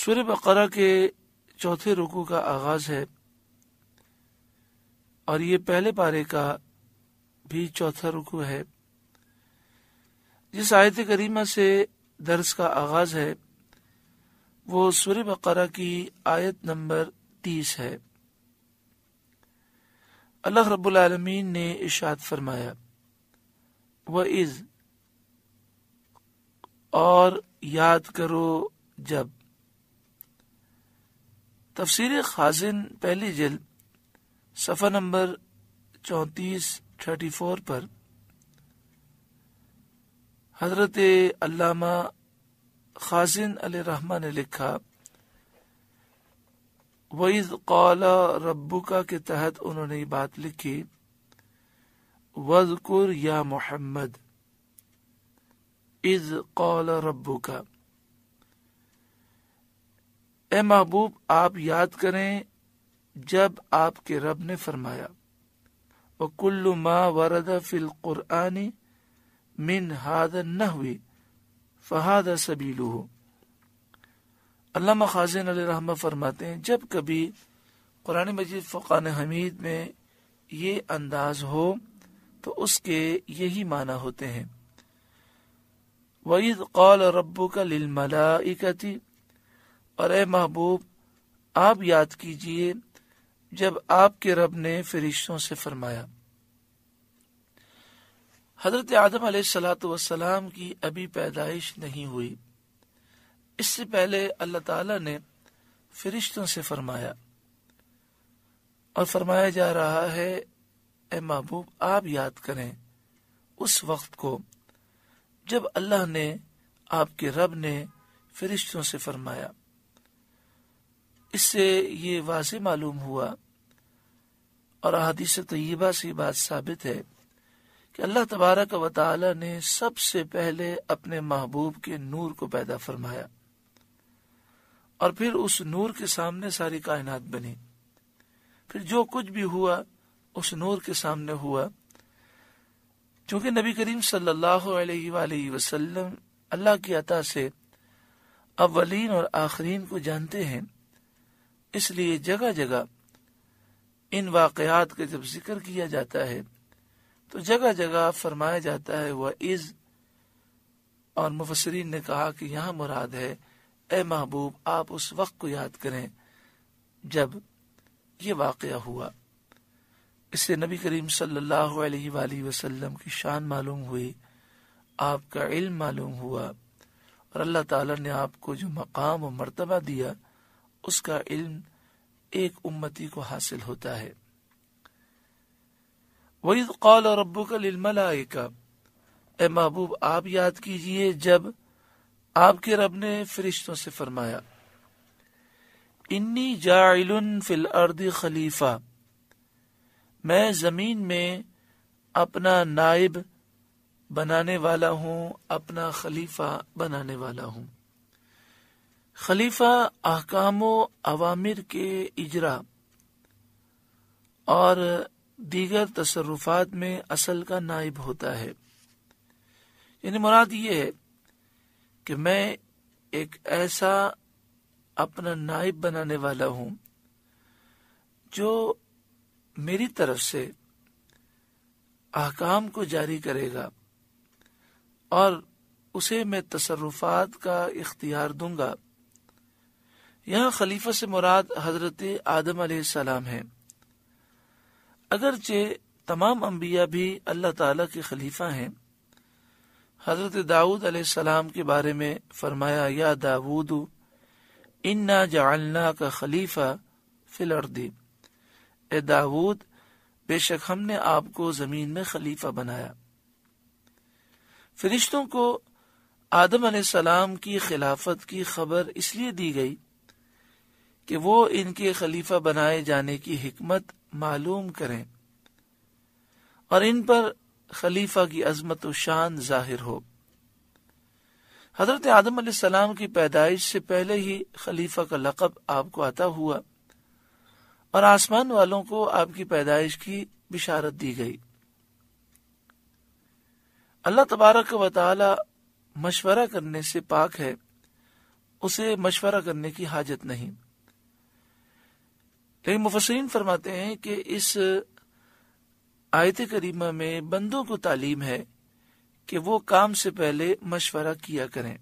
سورہ بقرہ کے چوتھے رکوع کا آغاز ہے اور یہ پہلے پارے کا بھی چوتھا رکوع ہے. جس آیت کریمہ سے درس کا آغاز ہے وہ سورہ بقرہ کی آیت نمبر 30 ہے. اللہ رب العالمین نے ارشاد فرمایا وَإِذْ، اور یاد کرو جب. تفسیر خازن پہلی جلد صفحہ نمبر 34-34 پر حضرت علامہ خازن علیہ الرحمہ نے لکھا وَإِذْ قَالَ رَبُّكَ کے تحت انہوں نے یہ بات لکھی وَذْكُرْ يَا مُحَمَّد إِذْ قَالَ رَبُّكَ، اے محبوب آپ یاد کریں جب آپ کے رب نے فرمایا. وَكُلُّ مَا وَرَدَ فِي الْقُرْآنِ مِنْ هَذَا النَّحْوِ فَهَذَا سَبِيلُهُ. علامہ خازن علیہ الرحمہ فرماتے ہیں جب کبھی قرآن مجید فقان حمید میں یہ انداز ہو تو اس کے یہی معنی ہوتے ہیں. وَإِذْ قَالَ رَبُّكَ لِلْمَلَائِكَةِ، اور اے محبوب آپ یاد کیجئے جب آپ کے رب نے فرشتوں سے فرمایا. حضرت آدم علیہ السلام کی ابھی پیدائش نہیں ہوئی، اس سے پہلے اللہ تعالیٰ نے فرشتوں سے فرمایا اور فرمایا جا رہا ہے اے محبوب آپ یاد کریں اس وقت کو جب اللہ نے آپ کے رب نے فرشتوں سے فرمایا. اس سے یہ واضح معلوم ہوا اور احادیث طیبہ سے بات ثابت ہے کہ اللہ تبارک و تعالی نے سب سے پہلے اپنے محبوب کے نور کو پیدا فرمایا اور پھر اس نور کے سامنے ساری کائنات بنی، پھر جو کچھ بھی ہوا اس نور کے سامنے ہوا. چونکہ نبی کریم صلی اللہ علیہ وآلہ وسلم اللہ کی عطا سے اولین اور آخرین کو جانتے ہیں، اس لیے جگہ جگہ ان واقعات کا جب ذکر کیا جاتا ہے تو جگہ جگہ فرمایا جاتا ہے وَإِذْ، اور مفسرین نے کہا کہ یہاں مراد ہے اے محبوب آپ اس وقت کو یاد کریں جب یہ واقعہ ہوا. اس سے نبی کریم صلی اللہ علیہ وآلہ وسلم کی شان معلوم ہوئی، آپ کا علم معلوم ہوا اور اللہ تعالیٰ نے آپ کو جو مقام و مرتبہ دیا اس کا علم ایک امتی کو حاصل ہوتا ہے. وَإِذْ قَالَ رَبُّكَ لِلْمَلَائِكَةِ، اے محبوب آپ یاد کیجئے جب آپ کے رب نے فرشتوں سے فرمایا. اِنِّي جَاعِلٌ فِي الْأَرْضِ خَلِیفَةً، میں زمین میں اپنا نائب بنانے والا ہوں، اپنا خلیفہ بنانے والا ہوں. خلیفہ احکام و اوامر کے اجرا اور دیگر تصرفات میں اصل کا نائب ہوتا ہے. یعنی مراد یہ ہے کہ میں ایک ایسا اپنا نائب بنانے والا ہوں جو میری طرف سے احکام کو جاری کرے گا اور اسے میں تصرفات کا اختیار دوں گا. یہاں خلیفہ سے مراد حضرت آدم علیہ السلام ہیں، اگرچہ تمام انبیاء بھی اللہ تعالیٰ کے خلیفہ ہیں. حضرت داؤد علیہ السلام کے بارے میں فرمایا یا داؤد انا جعلناک خلیفہ فی الارض، اے داؤد بے شک ہم نے آپ کو زمین میں خلیفہ بنایا. فرشتوں کو آدم علیہ السلام کی خلافت کی خبر اس لیے دی گئی کہ وہ ان کے خلیفہ بنائے جانے کی حکمت معلوم کریں اور ان پر خلیفہ کی عظمت و شان ظاہر ہو. حضرت آدم علیہ السلام کی پیدائش سے پہلے ہی خلیفہ کا لقب آپ کو عطا ہوا اور آسمان والوں کو آپ کی پیدائش کی بشارت دی گئی. اللہ تبارک و تعالی مشورہ کرنے سے پاک ہے، اسے مشورہ کرنے کی حاجت نہیں۔ لیکن مفسرین فرماتے ہیں کہ اس آیت کریمہ میں بندوں کو تعلیم ہے کہ وہ کام سے پہلے مشورہ کیا کریں۔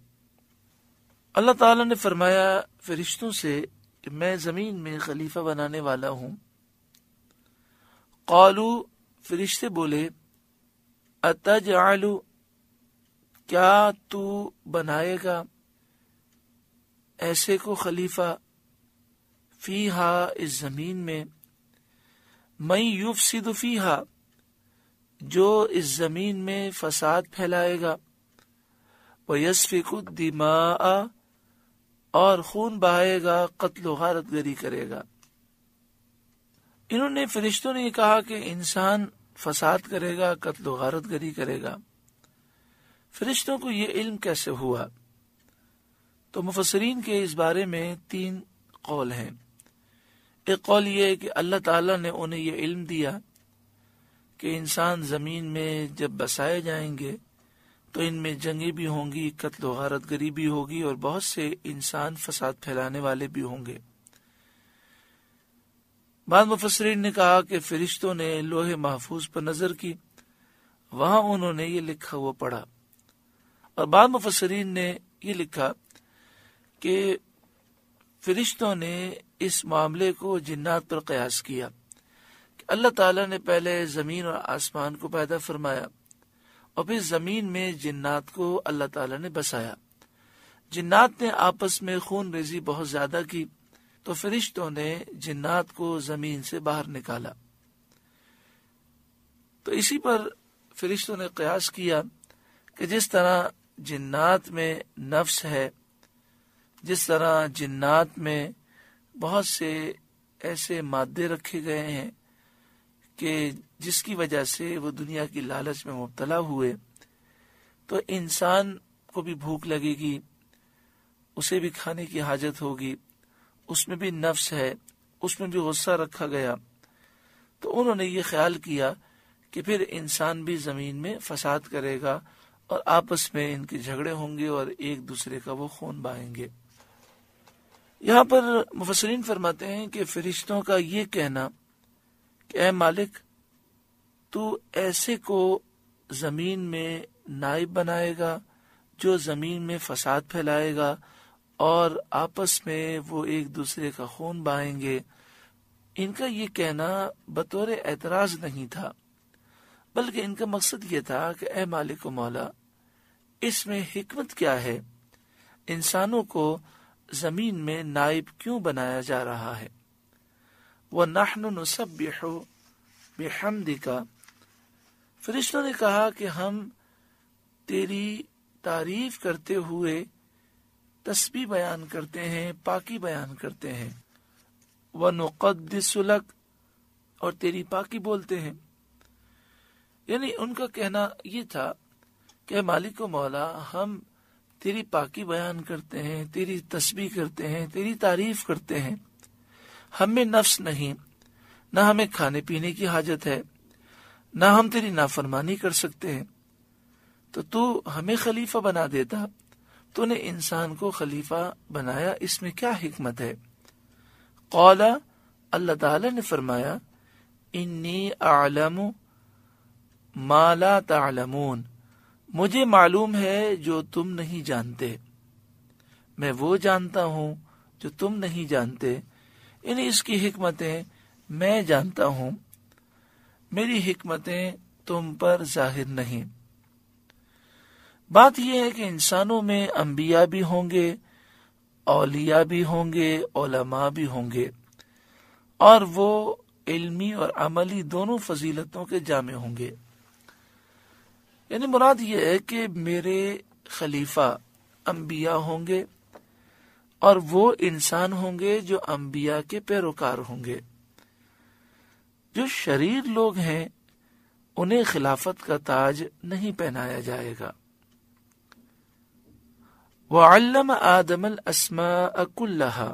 اللہ تعالی نے فرمایا فرشتوں سے کہ میں زمین میں خلیفہ بنانے والا ہوں۔ قالوا، فرشتے بولے، اتجعل، کیا تو بنائے گا ایسے کو خلیفہ، فیہا، اس زمین میں، من یفسد فیہا، جو اس زمین میں فساد پھیلائے گا، ویسفک الدماء، اور خون بہائے گا، قتل و غارت گری کرے گا۔ انہوں نے، فرشتوں نے کہا کہ انسان فساد کرے گا، قتل و غارت گری کرے گا، فرشتوں کو یہ علم کیسے ہوا؟ تو مفسرین کے اس بارے میں تین قول ہیں۔ ایک قول یہ ہے کہ اللہ تعالیٰ نے انہیں یہ علم دیا کہ انسان زمین میں جب بسائے جائیں گے تو ان میں جنگیں بھی ہوں گی، قتل و غارت گری بھی ہوگی، اور بہت سے انسان فساد پھیلانے والے بھی ہوں گے۔ بعض مفسرین نے کہا کہ فرشتوں نے لوح محفوظ پر نظر کی، وہاں انہوں نے یہ لکھا ہوا پڑھا، اور بعض مفسرین نے یہ لکھا کہ فرشتوں نے اس معاملے کو جنات پر قیاس کیا کہ اللہ تعالیٰ نے پہلے زمین اور آسمان کو پیدا فرمایا، اور پھر زمین میں جنات کو اللہ تعالیٰ نے بسایا۔ جنات نے آپس میں خون ریزی بہت زیادہ کی، تو فرشتوں نے جنات کو زمین سے باہر نکالا۔ تو اسی پر فرشتوں نے قیاس کیا کہ جس طرح جنات میں نفس ہے، جس طرح جنات میں بہت سے ایسے مادے رکھے گئے ہیں کہ جس کی وجہ سے وہ دنیا کی لالچ میں مبتلا ہوئے، تو انسان کو بھی بھوک لگے گی، اسے بھی کھانے کی حاجت ہوگی، اس میں بھی نفس ہے، اس میں بھی غصہ رکھا گیا۔ تو انہوں نے یہ خیال کیا کہ پھر انسان بھی زمین میں فساد کرے گا، اور آپس میں ان کے جھگڑے ہوں گے، اور ایک دوسرے کا وہ خون بہائیں گے۔ یہاں پر مفسرین فرماتے ہیں کہ فرشتوں کا یہ کہنا کہ اے مالک، تو ایسے کو زمین میں نائب بنائے گا جو زمین میں فساد پھیلائے گا، اور آپس میں وہ ایک دوسرے کا خون بہائیں گے، ان کا یہ کہنا بطور اعتراض نہیں تھا، بلکہ ان کا مقصد یہ تھا کہ اے مالک و مولا، اس میں حکمت کیا ہے؟ انسانوں کو زمین میں نائب کیوں بنایا جا رہا ہے؟ وَنَحْنُ نُسَبِّحُ بِحَمْدِكَ، فرشتوں نے کہا کہ ہم تیری تعریف کرتے ہوئے تسبیح بیان کرتے ہیں، پاکی بیان کرتے ہیں، وَنُقَدِّسُ لَكَ، اور تیری پاکی بولتے ہیں۔ یعنی ان کا کہنا یہ تھا کہ مالک و مولا، ہم تیری پاکی بیان کرتے ہیں، تیری تسبیح کرتے ہیں، تیری تعریف کرتے ہیں، ہم میں نفس نہیں، نہ ہمیں کھانے پینے کی حاجت ہے، نہ ہم تیری نافرمانی کر سکتے ہیں، تو ہمیں خلیفہ بنا دیتا، تو نے انسان کو خلیفہ بنایا، اس میں کیا حکمت ہے؟ قال، اللہ تعالی نے فرمایا، انی اعلم ما لا تعلمون، مجھے معلوم ہے جو تم نہیں جانتے، میں وہ جانتا ہوں جو تم نہیں جانتے، یعنی اس کی حکمتیں میں جانتا ہوں، میری حکمتیں تم پر ظاہر نہیں۔ بات یہ ہے کہ انسانوں میں انبیاء بھی ہوں گے، اولیاء بھی ہوں گے، علماء بھی ہوں گے، اور وہ علمی اور عملی دونوں فضیلتوں کے جامع ہوں گے۔ یعنی مراد یہ ہے کہ میرے خلیفہ انبیاء ہوں گے، اور وہ انسان ہوں گے جو انبیاء کے پیروکار ہوں گے۔ جو شریر لوگ ہیں انہیں خلافت کا تاج نہیں پہنایا جائے گا۔ وَعَلَّمَ آدَمَ الْأَسْمَاءَ كُلَّهَا،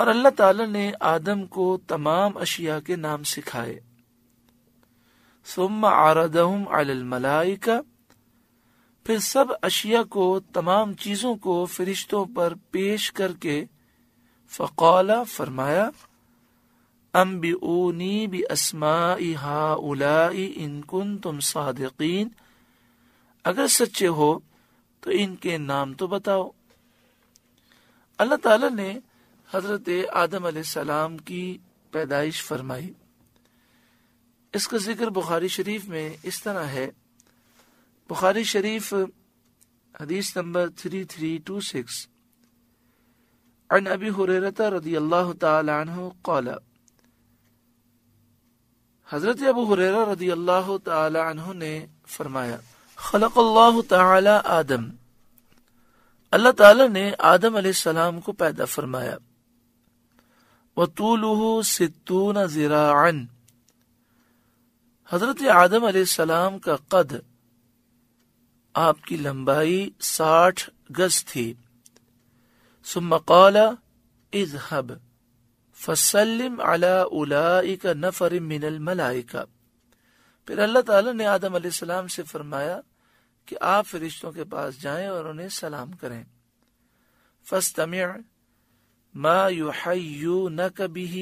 اور اللہ تعالیٰ نے آدم کو تمام اشیاء کے نام سکھائے۔ ثم عرضهم علی الملائکہ، پھر سب اشیاء کو، تمام چیزوں کو فرشتوں پر پیش کر کے فقال فرمایا انبئونی باسماء ہؤلاء ان کنتم صادقین، اگر سچے ہو تو ان کے نام تو بتاؤ۔ اللہ تعالیٰ نے حضرت آدم علیہ السلام کی پیدائش فرمائی، اس کا ذکر بخاری شریف میں اس طرح ہے، بخاری شریف حدیث نمبر 3326 عن ابی ہریرہ رضی اللہ تعالی عنہ قال، حضرت ابو ہریرہ رضی اللہ تعالی عنہ نے فرمایا خلق اللہ تعالی آدم، اللہ تعالی نے آدم علیہ السلام کو پیدا فرمایا، وطولہ 60 ذراعا، حضرت آدم علیہ السلام کا قد، آپ کی لمبائی 60 گز تھی، ثم قال اذهب فسلم على اولئک نفر من الملائکہ، پھر اللہ تعالیٰ نے آدم علیہ السلام سے فرمایا کہ آپ فرشتوں کے پاس جائیں اور انہیں سلام کریں، فاستمع ما یحیونک به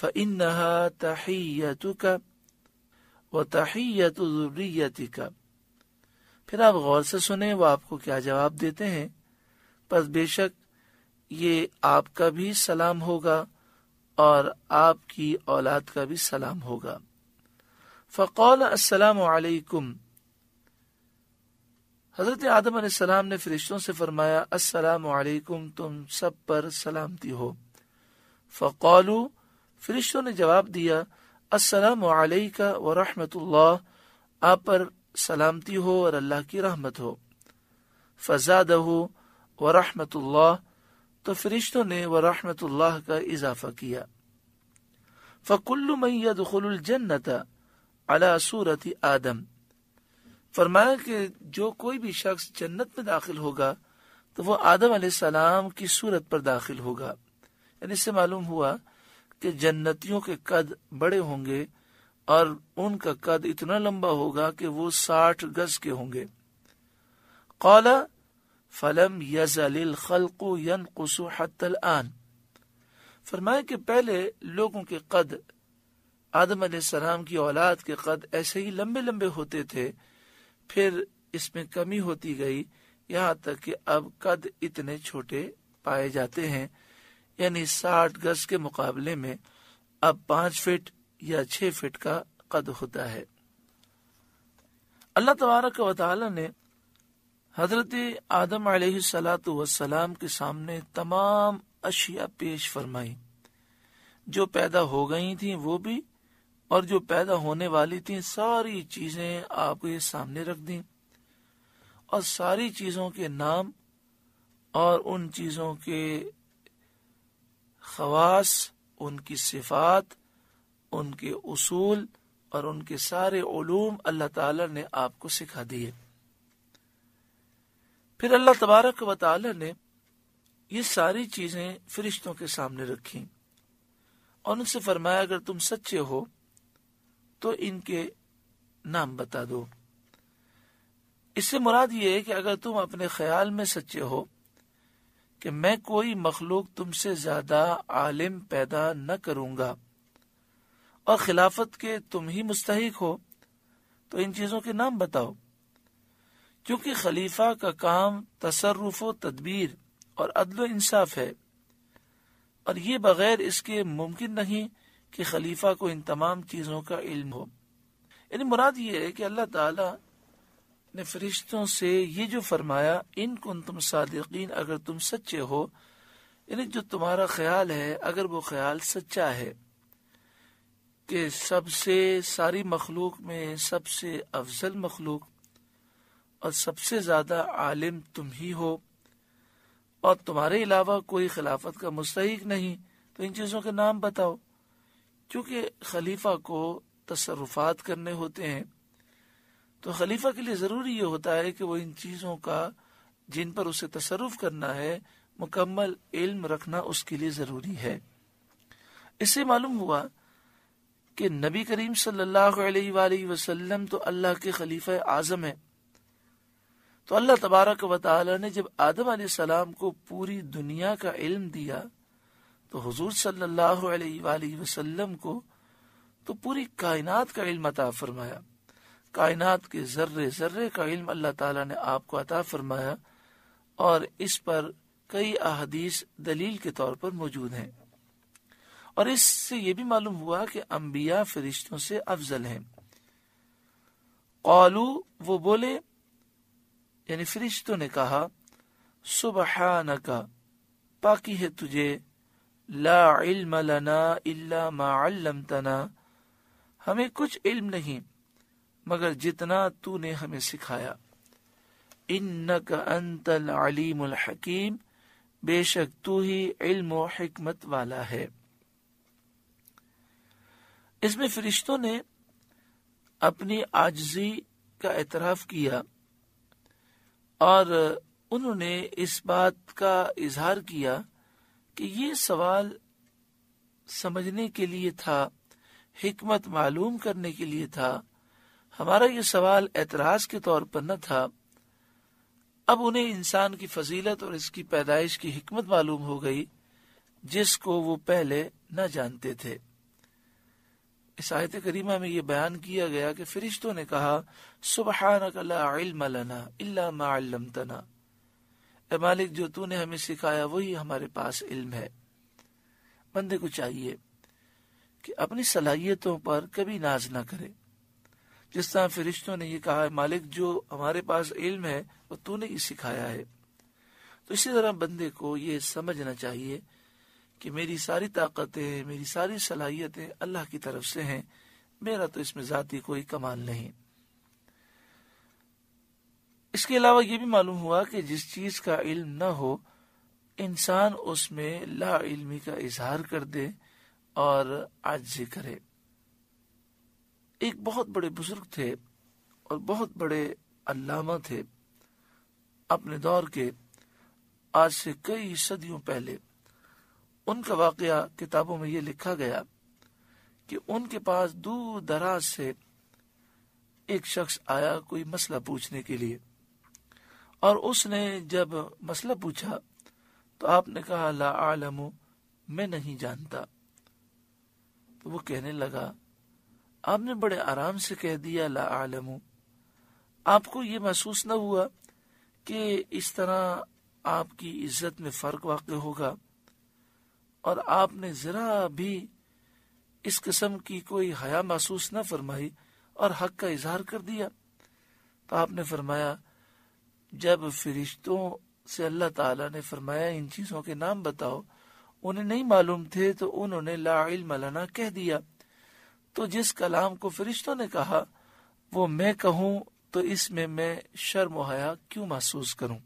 فإنها تحیتک وتحیت ذریتک، پھر آپ غور سے سنیں وہ آپ کو کیا جواب دیتے ہیں، پس بے شک یہ آپ کا بھی سلام ہوگا اور آپ کی اولاد کا بھی سلام ہوگا۔ فقال السلام علیکم، حضرت آدم علیہ السلام نے فرشتوں سے فرمایا السلام علیکم، تم سب پر سلامتی ہو۔ فقالوا، فرشتوں نے جواب دیا السلام علیکہ ورحمت اللہ، آپ پر سلامتی ہو اور اللہ کی رحمت ہو۔ فزادہ ورحمت اللہ، تو فرشتوں نے ورحمت اللہ کا اضافہ کیا۔ فکل من یدخل الجنۃ علی صورت آدم، فرمایا کہ جو کوئی بھی شخص جنت میں داخل ہوگا تو وہ آدم علیہ السلام کی صورت پر داخل ہوگا، یعنی اس سے معلوم ہوا کہ جنتیوں کے قد بڑے ہوں گے اور ان کا قد اتنا لمبا ہوگا کہ وہ 60 گز کے ہوں گے۔ قال فلم يزل الخلق ينقص حتى الآن، فرمایا کہ پہلے لوگوں کے قد، آدم علیہ السلام کی اولاد کے قد ایسے ہی لمبے لمبے ہوتے تھے، پھر اس میں کمی ہوتی گئی یہاں تک کہ اب قد اتنے چھوٹے پائے جاتے ہیں، یعنی 60 گز کے مقابلے میں اب 5 فٹ یا 6 فٹ کا قد ہوتا ہے۔ اللہ تبارک و تعالی نے حضرت آدم علیہ السلام کے سامنے تمام اشیاء پیش فرمائی، جو پیدا ہو گئی تھیں وہ بھی اور جو پیدا ہونے والی تھیں، ساری چیزیں آپ کے سامنے رکھ دیں اور ساری چیزوں کے نام اور ان چیزوں کے خواص، ان کی صفات، ان کے اصول اور ان کے سارے علوم اللہ تعالیٰ نے آپ کو سکھا دیے۔ پھر اللہ تبارک و تعالیٰ نے یہ ساری چیزیں فرشتوں کے سامنے رکھیں اور ان سے فرمایا اگر تم سچے ہو تو ان کے نام بتا دو۔ اس سے مراد یہ ہے کہ اگر تم اپنے خیال میں سچے ہو کہ میں کوئی مخلوق تم سے زیادہ عالم پیدا نہ کروں گا اور خلافت کے تم ہی مستحق ہو تو ان چیزوں کے نام بتاؤ، کیونکہ خلیفہ کا کام تصرف و تدبیر اور عدل و انصاف ہے، اور یہ بغیر اس کے ممکن نہیں کہ خلیفہ کو ان تمام چیزوں کا علم ہو۔ یعنی مراد یہ ہے کہ اللہ تعالیٰ نے فرشتوں سے یہ جو فرمایا ان کنتم صادقین، اگر تم سچے ہو، یعنی جو تمہارا خیال ہے اگر وہ خیال سچا ہے کہ سب سے، ساری مخلوق میں سب سے افضل مخلوق اور سب سے زیادہ عالم تم ہی ہو اور تمہارے علاوہ کوئی خلافت کا مستحق نہیں، تو ان چیزوں کے نام بتاؤ، کیونکہ خلیفہ کو تصرفات کرنے ہوتے ہیں، تو خلیفہ کے لیے ضروری یہ ہوتا ہے کہ وہ ان چیزوں کا جن پر اسے تصرف کرنا ہے مکمل علم رکھنا اس کے لیے ضروری ہے۔ اس سے معلوم ہوا کہ نبی کریم صلی اللہ علیہ وآلہ وسلم تو اللہ کے خلیفہ اعظم ہیں، تو اللہ تبارک و تعالی نے جب آدم علیہ السلام کو پوری دنیا کا علم دیا تو حضور صلی اللہ علیہ وآلہ وسلم کو تو پوری کائنات کا علم عطا فرمایا، کائنات کے ذرے ذرے کا علم اللہ تعالی نے آپ کو عطا فرمایا، اور اس پر کئی احادیث دلیل کے طور پر موجود ہیں، اور اس سے یہ بھی معلوم ہوا کہ انبیاء فرشتوں سے افضل ہیں۔ قالوا، وہ بولے یعنی فرشتوں نے کہا، سبحانک، پاکی ہے تجھے، لا علم لنا الا ما علمتنا، ہمیں کچھ علم نہیں مگر جتنا تو نے ہمیں سکھایا، انک انت العلیم الحکیم، بے شک تو ہی علم و حکمت والا ہے۔ اس میں فرشتوں نے اپنی عاجزی کا اعتراف کیا اور انہوں نے اس بات کا اظہار کیا کہ یہ سوال سمجھنے کے لیے تھا، حکمت معلوم کرنے کے لیے تھا، ہمارا یہ سوال اعتراض کے طور پر نہ تھا۔ اب انہیں انسان کی فضیلت اور اس کی پیدائش کی حکمت معلوم ہو گئی جس کو وہ پہلے نہ جانتے تھے۔ اس آیت کریمہ میں یہ بیان کیا گیا کہ فرشتوں نے کہا، سبحانک لا علم لنا الا ما علمتنا، اے مالک جو تو نے ہمیں سکھایا وہی ہمارے پاس علم ہے۔ بندے کو چاہیے کہ اپنی صلاحیتوں پر کبھی ناز نہ کرے، جس طرح فرشتوں نے یہ کہا، مالک جو ہمارے پاس علم ہے وہ تو نے ہی سکھایا ہے، تو اسی طرح بندے کو یہ سمجھنا چاہیے کہ میری ساری طاقتیں، میری ساری صلاحیتیں اللہ کی طرف سے ہیں، میرا تو اس میں ذاتی کوئی کمال نہیں۔ اس کے علاوہ یہ بھی معلوم ہوا کہ جس چیز کا علم نہ ہو انسان اس میں لا علمی کا اظہار کر دے اور عاجزی کرے۔ ایک بہت بڑے بزرگ تھے اور بہت بڑے علامہ تھے اپنے دور کے، آج سے کئی صدیوں پہلے، ان کا واقعہ کتابوں میں یہ لکھا گیا کہ ان کے پاس دور دراز سے ایک شخص آیا کوئی مسئلہ پوچھنے کے لیے، اور اس نے جب مسئلہ پوچھا تو آپ نے کہا، لا اعلم، میں نہیں جانتا۔ تو وہ کہنے لگا، آپ نے بڑے آرام سے کہہ دیا لا اعلم، آپ کو یہ محسوس نہ ہوا کہ اس طرح آپ کی عزت میں فرق واقع ہوگا، اور آپ نے ذرا بھی اس قسم کی کوئی حیا محسوس نہ فرمائی اور حق کا اظہار کر دیا۔ تو آپ نے فرمایا، جب فرشتوں سے اللہ تعالیٰ نے فرمایا ان چیزوں کے نام بتاؤ، انہیں نہیں معلوم تھے تو انہوں نے لا علم لنا کہہ دیا، تو جس کلام کو فرشتوں نے کہا وہ میں کہوں تو اس میں میں شرم و حیا کیوں محسوس کروں۔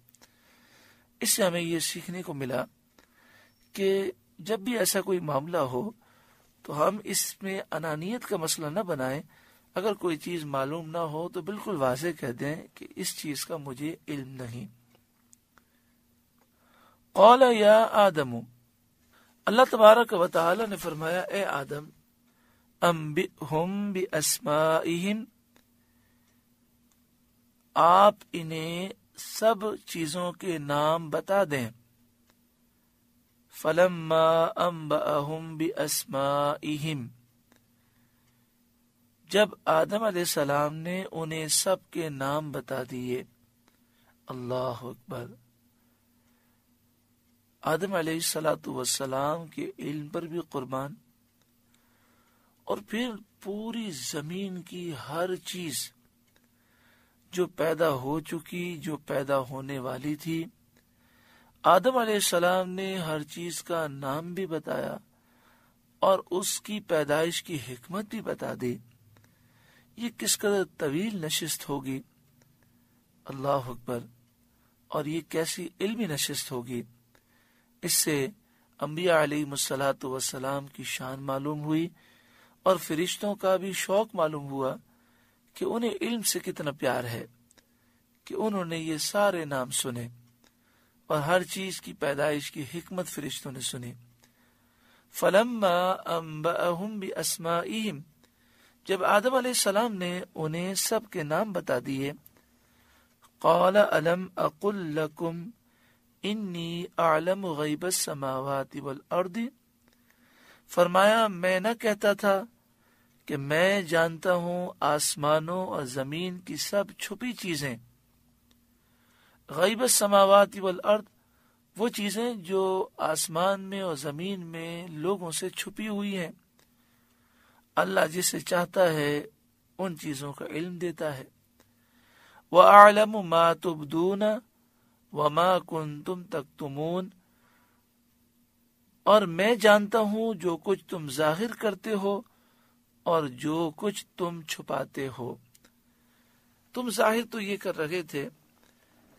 اس سے ہمیں یہ سیکھنے کو ملا کہ جب بھی ایسا کوئی معاملہ ہو تو ہم اس میں انانیت کا مسئلہ نہ بنائیں، اگر کوئی چیز معلوم نہ ہو تو بالکل واضح کہہ دیں کہ اس چیز کا مجھے علم نہیں۔ قال یا آدم، اللہ تبارک و تعالی نے فرمایا، اے آدم، انبئہم باسمائہم، آپ انہیں سب چیزوں کے نام بتا دیں۔ فَلَمَّا أَنْبَأَهُمْ بِأَسْمَائِهِمْ، جب آدم علیہ السلام نے انہیں سب کے نام بتا دیے۔ اللہ اکبر! آدم علیہ السلام کے علم پر بھی قربان، اور پھر پوری زمین کی ہر چیز جو پیدا ہو چکی، جو پیدا ہونے والی تھی، آدم علیہ السلام نے ہر چیز کا نام بھی بتایا اور اس کی پیدائش کی حکمت بھی بتا دی۔ یہ کس قدر طویل نشست ہوگی! اللہ اکبر! اور یہ کیسی علمی نشست ہوگی! اس سے انبیاء علیہم السلام کی شان معلوم ہوئی، اور فرشتوں کا بھی شوق معلوم ہوا کہ انہیں علم سے کتنا پیار ہے کہ انہوں نے یہ سارے نام سنے، اور ہر چیز کی پیدائش کی حکمت فرشتوں نے سنی۔ فَلَمَّا أَنْبَأَهُمْ بِأَسْمَائِهِمْ، جب آدم علیہ السلام نے انہیں سب کے نام بتا دیے، قال الم اقل لکم انی اعلم غیب السماوات والارض، فرمایا میں نہ کہتا تھا کہ میں جانتا ہوں آسمانوں اور زمین کی سب چھپی چیزیں، غیب السماوات والارض وہ چیزیں جو آسمان میں اور زمین میں لوگوں سے چھپی ہوئی ہیں، اللہ جسے چاہتا ہے ان چیزوں کا علم دیتا ہے، وَأَعْلَمُ مَا تُبْدُونَ وَمَا كُنْتُمْ تَكْتُمُونَ، اور میں جانتا ہوں جو کچھ تم ظاہر کرتے ہو اور جو کچھ تم چھپاتے ہو۔ تم ظاہر تو یہ کر رہے تھے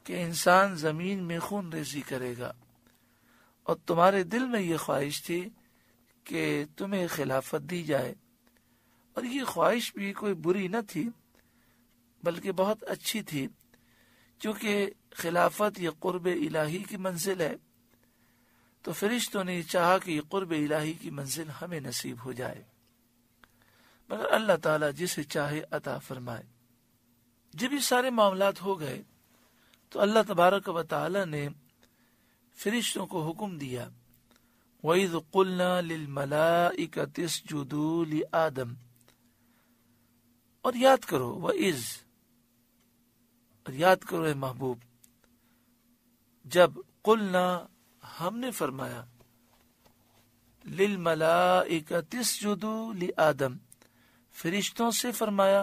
کہ انسان زمین میں خون ریزی کرے گا، اور تمہارے دل میں یہ خواہش تھی کہ تمہیں خلافت دی جائے، اور یہ خواہش بھی کوئی بری نہ تھی بلکہ بہت اچھی تھی، کیونکہ خلافت یہ قرب الہی کی منزل ہے، تو فرشتوں نے چاہا کہ یہ قرب الہی کی منزل ہمیں نصیب ہو جائے، مگر اللہ تعالیٰ جسے چاہے عطا فرمائے۔ جب یہ سارے معاملات ہو گئے تو اللہ تبارک و تعالی نے فرشتوں کو حکم دیا، وَإِذْ قُلْنَا لِلْمَلَائِكَةِ اسْجُدُوا لِآدَمَ، اور یاد کرو وَإِذْ، اور یاد کرو اے محبوب، جب قلنا ہم نے فرمایا، لِلْمَلَائِكَةِ اسْجُدُوا لِآدَمَ، فرشتوں سے فرمایا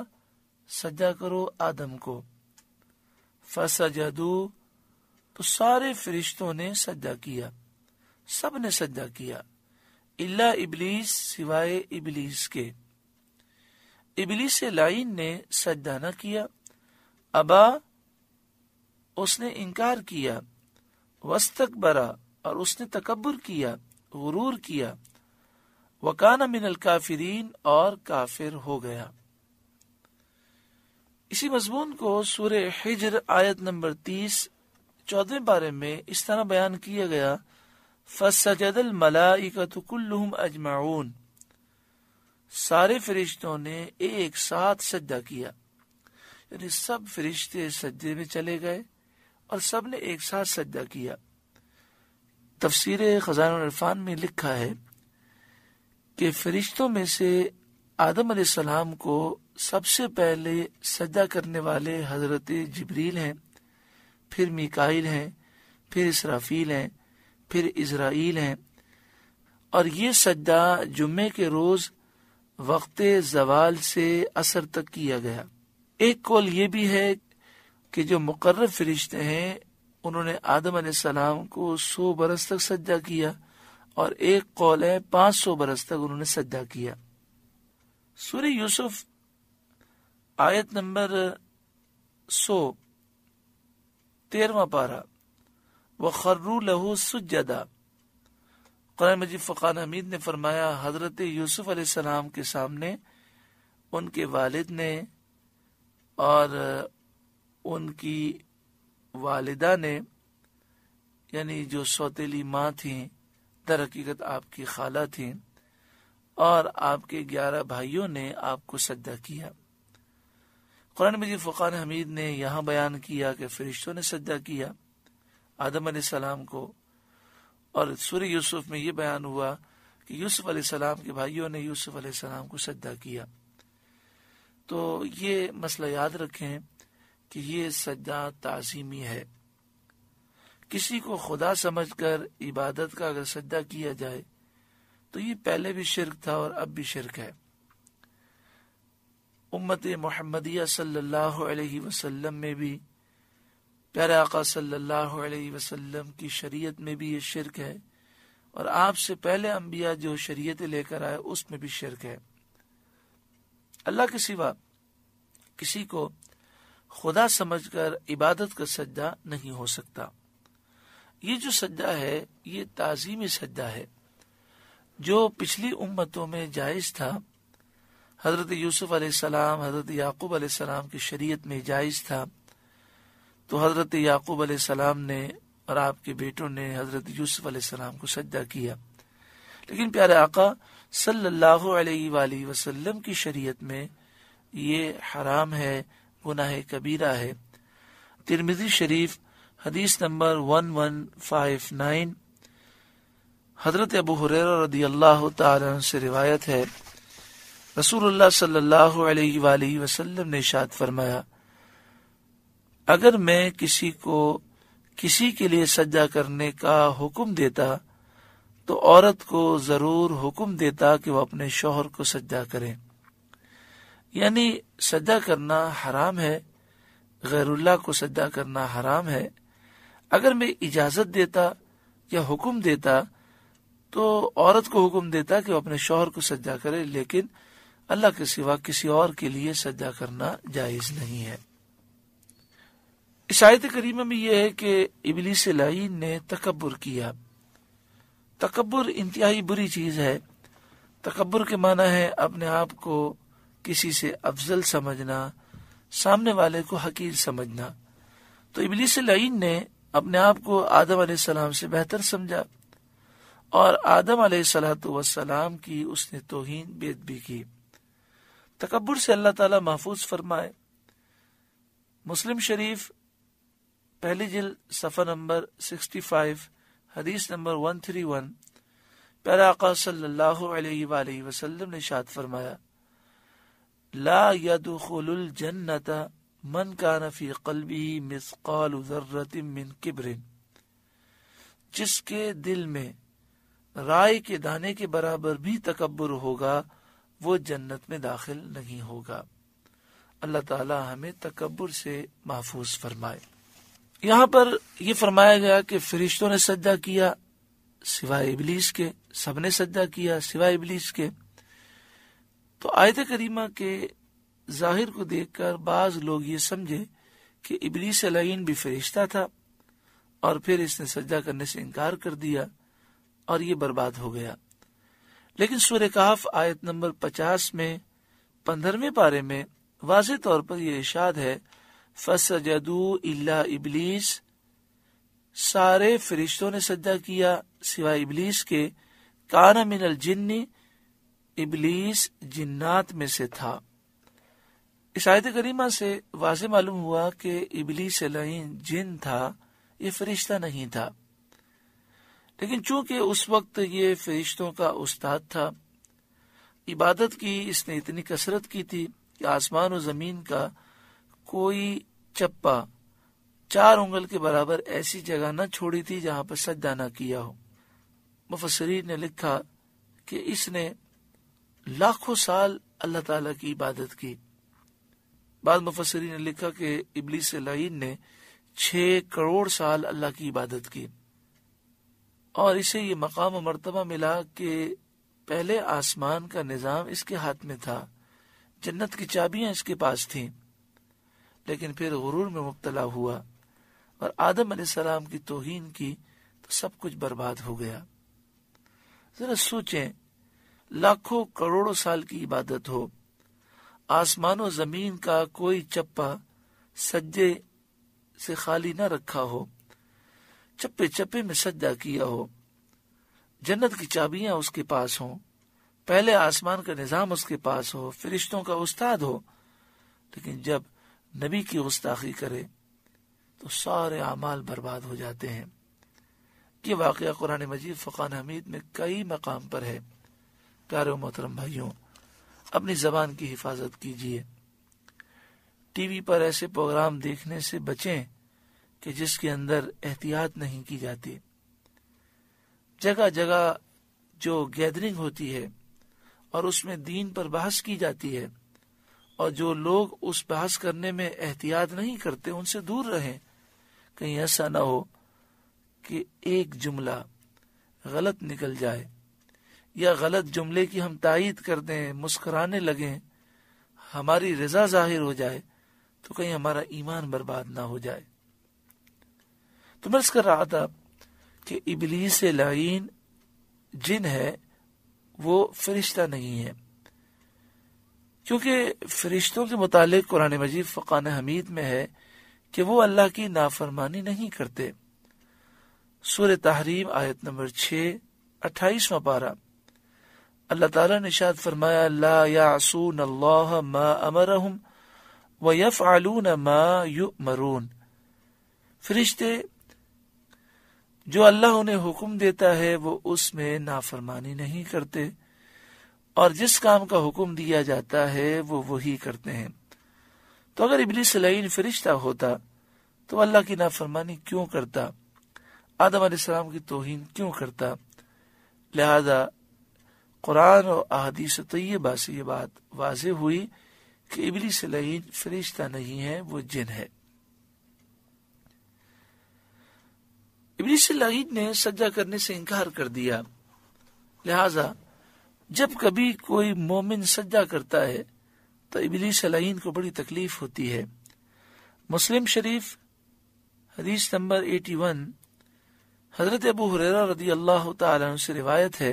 سجدہ کرو آدم کو، فسجدوا، تو سارے فرشتوں نے سجدہ کیا، سب نے سجدہ کیا، الا ابلیس، سوائے ابلیس کے، ابلیس لعین نے سجدہ نہ کیا، ابا، اس نے انکار کیا، واستکبرا، اور اس نے تکبر کیا، غرور کیا، وکان من الکافرین، اور کافر ہو گیا۔ اسی مضمون کو سورہ حجر آیت نمبر 30 14 بارے میں اس طرح بیان کیا گیا، فَسَجَدَ الْمَلَائِكَةُ كُلُّهُمْ أَجْمَعُونَ، سارے فرشتوں نے ایک ساتھ سجدہ کیا، یعنی سب فرشتے سجدے میں چلے گئے اور سب نے ایک ساتھ سجدہ کیا۔ تفسیر خزان العرفان میں لکھا ہے کہ فرشتوں میں سے آدم علیہ السلام کو سب سے پہلے سجدہ کرنے والے حضرت جبریل ہیں، پھر میکائل ہیں، پھر اسرافیل ہیں، پھر اسرائیل ہیں، اور یہ سجدہ جمعے کے روز وقت زوال سے عصر تک کیا گیا۔ ایک قول یہ بھی ہے کہ جو مقرب فرشتے ہیں انہوں نے آدم علیہ السلام کو 100 برس تک سجدہ کیا، اور ایک قول ہے 500 برس تک انہوں نے سجدہ کیا۔ سورہ یوسف آیت نمبر 100 13واں پارہ، وَخَرُّوا لَهُ سُجَّدًا، قرآن مجید فقان حمید نے فرمایا حضرت یوسف علیہ السلام کے سامنے ان کے والد نے اور ان کی والدہ نے، یعنی جو سوتیلی ماں تھیں، در حقیقت آپ کی خالہ تھیں، اور آپ کے 11 بھائیوں نے آپ کو سجدہ کیا۔ قرآن مجید فقان حمید نے یہاں بیان کیا کہ فرشتوں نے سجدہ کیا آدم علیہ السلام کو، اور سورہ یوسف میں یہ بیان ہوا کہ یوسف علیہ السلام کے بھائیوں نے یوسف علیہ السلام کو سجدہ کیا۔ تو یہ مسئلہ یاد رکھیں کہ یہ سجدہ تعظیمی ہے، کسی کو خدا سمجھ کر عبادت کا اگر سجدہ کیا جائے تو یہ پہلے بھی شرک تھا اور اب بھی شرک ہے۔ امت محمدیہ صلی اللہ علیہ وسلم میں بھی، پیارے آقا صلی اللہ علیہ وسلم کی شریعت میں بھی یہ شرک ہے، اور آپ سے پہلے انبیاء جو شریعتیں لے کر آئے اس میں بھی شرک ہے۔ اللہ کے سوا کسی کو خدا سمجھ کر عبادت کا سجدہ نہیں ہو سکتا۔ یہ جو سجدہ ہے یہ تعظیمی سجدہ ہے، جو پچھلی امتوں میں جائز تھا، حضرت یوسف علیہ السلام، حضرت یعقوب علیہ السلام کی شریعت میں جائز تھا، تو حضرت یعقوب علیہ السلام نے اور آپ کے بیٹوں نے حضرت یوسف علیہ السلام کو سجدہ کیا، لیکن پیارے آقا صلی اللہ علیہ وآلہ وسلم کی شریعت میں یہ حرام ہے، گناہ کبیرہ ہے۔ ترمذی شریف حدیث نمبر 1159 حضرت ابو ہریرہ رضی اللہ تعالیٰ عنہ سے روایت ہے، رسول اللہ صلی اللہ علیہ وآلہ وسلم نے ارشاد فرمایا، اگر میں کسی کو کسی کے لیے سجدہ کرنے کا حکم دیتا تو عورت کو ضرور حکم دیتا کہ وہ اپنے شوہر کو سجدہ کرے۔ یعنی سجدہ کرنا حرام ہے، غیر اللہ کو سجدہ کرنا حرام ہے۔ اگر میں اجازت دیتا یا حکم دیتا تو عورت کو حکم دیتا کہ وہ اپنے شوہر کو سجدہ کرے، لیکن اللہ کے سوا کسی اور کے لیے سجدہ کرنا جائز نہیں ہے۔ اس آیت کریمہ میں یہ ہے کہ ابلیس لعین نے تکبر کیا۔ تکبر انتہائی بری چیز ہے۔ تکبر کے معنی ہے اپنے آپ کو کسی سے افضل سمجھنا، سامنے والے کو حقیر سمجھنا۔ تو ابلیس لعین نے اپنے آپ کو آدم علیہ السلام سے بہتر سمجھا اور آدم علیہ السلام کی اس نے توہین بے ادبی کی۔ تکبر سے اللہ تعالی محفوظ فرمائے۔ مسلم شریف پہلی جلد صفحہ نمبر 65 حدیث نمبر 131 پیارے آقا صلی اللہ علیہ وآلہ وسلم نے ارشاد فرمایا، لا يدخل الجنة من كان في قلبه مثقال ذرة من كبر، جس کے دل میں رائے کے دانے کے برابر بھی تکبر ہوگا وہ جنت میں داخل نہیں ہوگا۔ اللہ تعالی ہمیں تکبر سے محفوظ فرمائے۔ یہاں پر یہ فرمایا گیا کہ فرشتوں نے سجدہ کیا سوائے ابلیس کے، سب نے سجدہ کیا سوائے ابلیس کے۔ تو آیت کریمہ کے ظاہر کو دیکھ کر بعض لوگ یہ سمجھے کہ ابلیس لعین بھی فرشتہ تھا اور پھر اس نے سجدہ کرنے سے انکار کر دیا اور یہ برباد ہو گیا۔ لیکن سورہ کہف آیت نمبر 50 میں 15ویں پارے میں واضح طور پر یہ ارشاد ہے، فَسَجَدُوا إِلَّا إِبْلِيسَ، سارے فرشتوں نے سجدہ کیا سوائے ابلیس کے، کَانَ مِنَ الْجِنِّ، ابلیس جنات میں سے تھا۔ اس آیت کریمہ سے واضح معلوم ہوا کہ ابلیس لعین جن تھا، یہ فرشتہ نہیں تھا۔ لیکن چونکہ اس وقت یہ فرشتوں کا استاد تھا، عبادت کی اس نے اتنی کثرت کی تھی کہ آسمان و زمین کا کوئی چپا 4 انگل کے برابر ایسی جگہ نہ چھوڑی تھی جہاں پر سجدہ نہ کیا ہو۔ مفسرین نے لکھا کہ اس نے لاکھوں سال اللہ تعالیٰ کی عبادت کی۔ بعض مفسرین نے لکھا کہ ابلیس لعین نے 6 کروڑ سال اللہ کی عبادت کی اور اسے یہ مقام و مرتبہ ملا کہ پہلے آسمان کا نظام اس کے ہاتھ میں تھا، جنت کی چابیاں اس کے پاس تھیں، لیکن پھر غرور میں مبتلا ہوا اور آدم علیہ السلام کی توہین کی تو سب کچھ برباد ہو گیا۔ ذرا سوچیں، لاکھوں کروڑوں سال کی عبادت ہو، آسمان و زمین کا کوئی چپا سجدے سے خالی نہ رکھا ہو، چپے چپے میں سجدہ کیا ہو، جنت کی چابیاں اس کے پاس ہوں، پہلے آسمان کا نظام اس کے پاس ہو، فرشتوں کا استاد ہو، لیکن جب نبی کی گستاخی کرے تو سارے اعمال برباد ہو جاتے ہیں۔ یہ واقعہ قرآن مجید فقان حمید میں کئی مقام پر ہے۔ پیارے و محترم بھائیوں، اپنی زبان کی حفاظت کیجیے۔ ٹی وی پر ایسے پروگرام دیکھنے سے بچیں کہ جس کے اندر احتیاط نہیں کی جاتی۔ جگہ جگہ جو گیدرنگ ہوتی ہے اور اس میں دین پر بحث کی جاتی ہے، اور جو لوگ اس بحث کرنے میں احتیاط نہیں کرتے ان سے دور رہیں، کہیں ایسا نہ ہو کہ ایک جملہ غلط نکل جائے یا غلط جملے کی ہم تائید کر دیں، مسکرانے لگیں، ہماری رضا ظاہر ہو جائے تو کہیں ہمارا ایمان برباد نہ ہو جائے۔ تو میں عرض کر رہا تھا کہ ابلیس لعین جن ہے، وہ فرشتہ نہیں ہے، کیونکہ فرشتوں کے متعلق قرآن مجید فقان حمید میں ہے کہ وہ اللہ کی نافرمانی نہیں کرتے۔ سورة تحریم آیت نمبر 6 28واں پارہ اللہ تعالیٰ نے ارشاد فرمایا لا يعصون اللہ ما امرهم ويفعلون ما يؤمرون، فرشتے جو اللہ انہیں حکم دیتا ہے وہ اس میں نافرمانی نہیں کرتے اور جس کام کا حکم دیا جاتا ہے وہ وہی کرتے ہیں۔ تو اگر ابلیس لعین فرشتہ ہوتا تو اللہ کی نافرمانی کیوں کرتا؟ آدم علیہ السلام کی توہین کیوں کرتا؟ لہذا قرآن اور احادیث طیبہ سے یہ بات واضح ہوئی کہ ابلیس لعین فرشتہ نہیں ہے، وہ جن ہے۔ ابلیس لعین نے سجدہ کرنے سے انکار کر دیا، لہذا جب کبھی کوئی مومن سجدہ کرتا ہے تو ابلیس لعین کو بڑی تکلیف ہوتی ہے۔ مسلم شریف حدیث نمبر 81 حضرت ابو ہریرہ رضی اللہ تعالیٰ عنہ سے روایت ہے،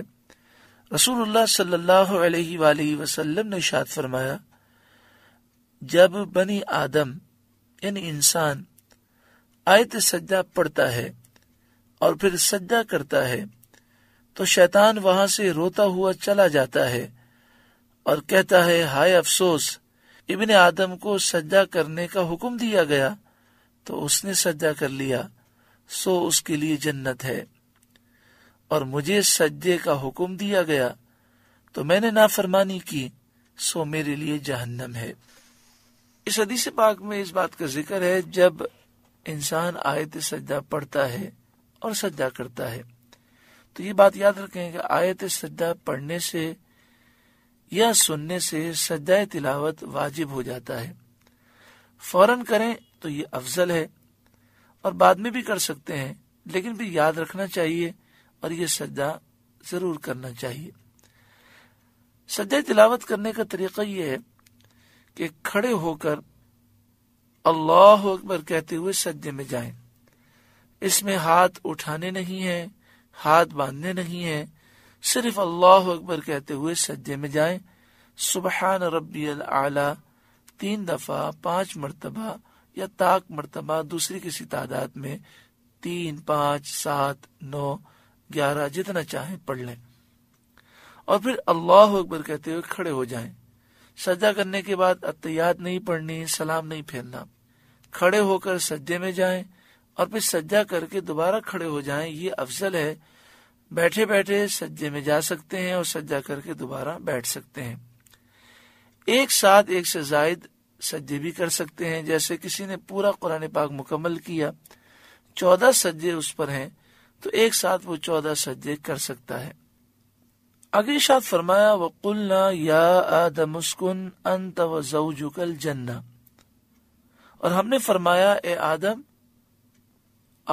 رسول اللہ صلی اللہ علیہ وآلہ وسلم نے ارشاد فرمایا جب بنی آدم یعنی انسان آیت سجدہ پڑھتا ہے اور پھر سجدہ کرتا ہے تو شیطان وہاں سے روتا ہوا چلا جاتا ہے اور کہتا ہے ہائے افسوس، ابن آدم کو سجدہ کرنے کا حکم دیا گیا تو اس نے سجدہ کر لیا، سو اس کے لیے جنت ہے، اور مجھے سجدے کا حکم دیا گیا تو میں نے نافرمانی کی، سو میرے لیے جہنم ہے۔ اس حدیث پاک میں اس بات کا ذکر ہے جب انسان آیت سجدہ پڑھتا ہے اور سجدہ کرتا ہے، تو یہ بات یاد رکھیں کہ آیت سجدہ پڑھنے سے یا سننے سے سجدہ تلاوت واجب ہو جاتا ہے۔ فوراً کریں تو یہ افضل ہے اور بعد میں بھی کر سکتے ہیں، لیکن بھی یاد رکھنا چاہیے اور یہ سجدہ ضرور کرنا چاہیے۔ سجدہ تلاوت کرنے کا طریقہ یہ ہے کہ کھڑے ہو کر اللہ اکبر کہتے ہوئے سجدے میں جائیں۔ اس میں ہاتھ اٹھانے نہیں ہیں، ہاتھ باندھنے نہیں ہیں، صرف اللہ اکبر کہتے ہوئے سجدے میں جائیں۔ سبحان ربی الاعلی 3 دفعہ، 5 مرتبہ یا تاک مرتبہ، دوسری کسی تعداد میں 3، 5، 7، 9، 11 جتنا چاہیں پڑھ لیں، اور پھر اللہ اکبر کہتے ہوئے کھڑے ہو جائیں۔ سجدہ کرنے کے بعد اتحیات نہیں پڑھنی، سلام نہیں پھیرنا، کھڑے ہو کر سجدے میں جائیں اور پھر سجدہ کر کے دوبارہ کھڑے ہو جائیں، یہ افضل ہے۔ بیٹھے بیٹھے سجدے میں جا سکتے ہیں اور سجدہ کر کے دوبارہ بیٹھ سکتے ہیں۔ ایک ساتھ ایک سے زائد سجدے بھی کر سکتے ہیں، جیسے کسی نے پورا قرآن پاک مکمل کیا، 14 سجدے اس پر ہیں تو ایک ساتھ وہ 14 سجدے کر سکتا ہے۔ آگے ارشاد فرمایا وَقُلْنَا يَا آدَمُ اسْكُنْ أَنْتَ وَزَوْجُكَ الْجَنَّةَ، اور ہم نے فرمایا اے آدم